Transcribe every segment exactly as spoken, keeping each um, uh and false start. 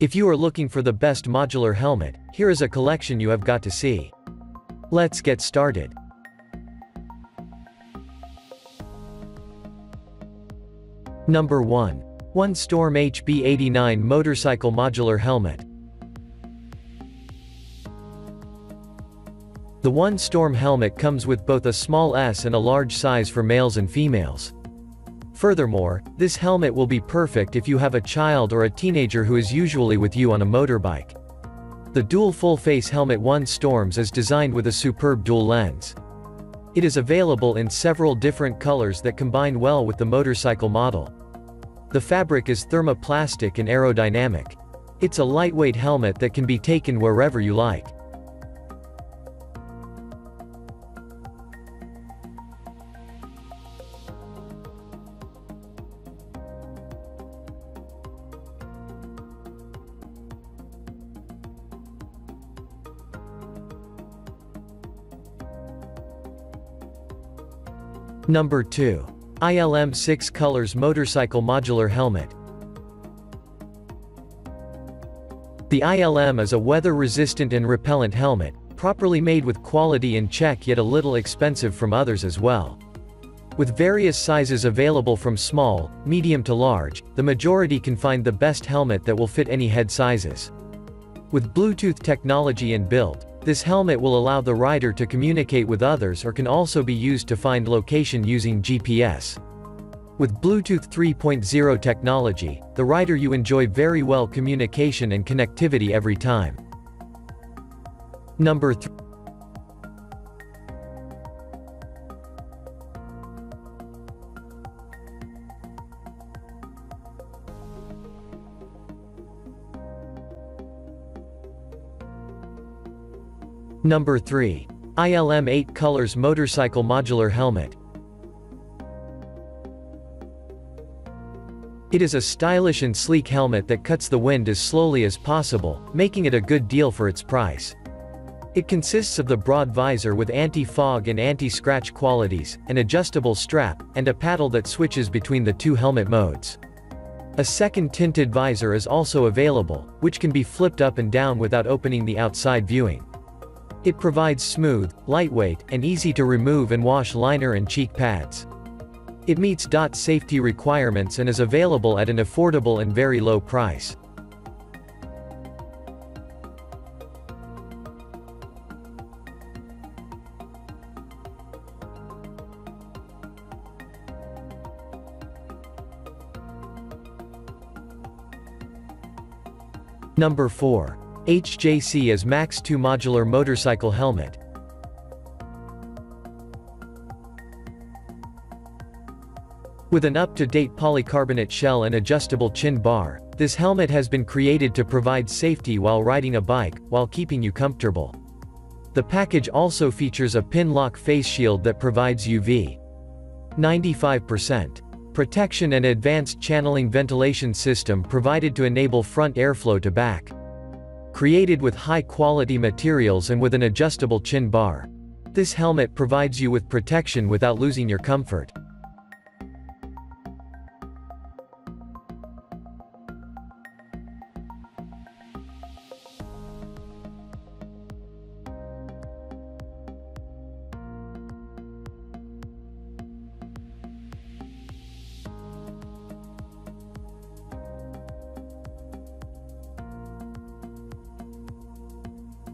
If you are looking for the best modular helmet, here is a collection you have got to see. Let's get started. Number one. one Storm H B eighty-nine Motorcycle Modular Helmet. The one Storm helmet comes with both a small S and a large size for males and females. Furthermore, this helmet will be perfect if you have a child or a teenager who is usually with you on a motorbike. The dual full-face helmet one Storms is designed with a superb dual lens. It is available in several different colors that combine well with the motorcycle model. The fabric is thermoplastic and aerodynamic. It's a lightweight helmet that can be taken wherever you like. Number two. I L M six Colors Motorcycle Modular Helmet. The I L M is a weather-resistant and repellent helmet, properly made with quality in check yet a little expensive from others as well. With various sizes available from small, medium to large, the majority can find the best helmet that will fit any head sizes. With Bluetooth technology inbuilt, this helmet will allow the rider to communicate with others or can also be used to find location using G P S. With Bluetooth three point oh technology, the rider you enjoy very well communication and connectivity every time. Number three. Number three. I L M eight Colors Motorcycle Modular Helmet. It is a stylish and sleek helmet that cuts the wind as slowly as possible, making it a good deal for its price. It consists of the broad visor with anti-fog and anti-scratch qualities, an adjustable strap, and a paddle that switches between the two helmet modes. A second tinted visor is also available, which can be flipped up and down without opening the outside viewing. It provides smooth, lightweight, and easy-to-remove and wash liner and cheek pads. It meets dot safety requirements and is available at an affordable and very low price. Number four. H J C I S-MAX two Modular Motorcycle Helmet. With an up-to-date polycarbonate shell and adjustable chin bar, this helmet has been created to provide safety while riding a bike, while keeping you comfortable. The package also features a pin-lock face shield that provides U V ninety-five percent. protection and advanced channeling ventilation system provided to enable front airflow to back. Created with high-quality materials and with an adjustable chin bar, this helmet provides you with protection without losing your comfort.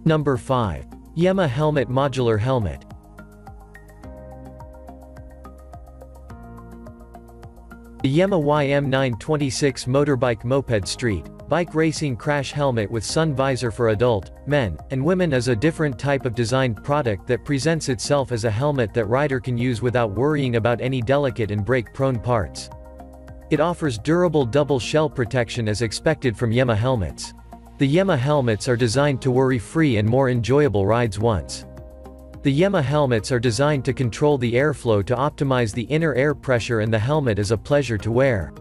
Number five. YEMA Helmet Modular Helmet. The YEMA Y M nine twenty-six Motorbike Moped Street Bike Racing Crash Helmet with Sun Visor for adult, men, and women is a different type of designed product that presents itself as a helmet that rider can use without worrying about any delicate and break-prone parts. It offers durable double shell protection as expected from YEMA helmets. The YEMA helmets are designed to worry-free and more enjoyable rides once. The YEMA helmets are designed to control the airflow to optimize the inner air pressure, and the helmet is a pleasure to wear.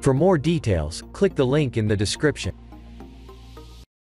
For more details, click the link in the description.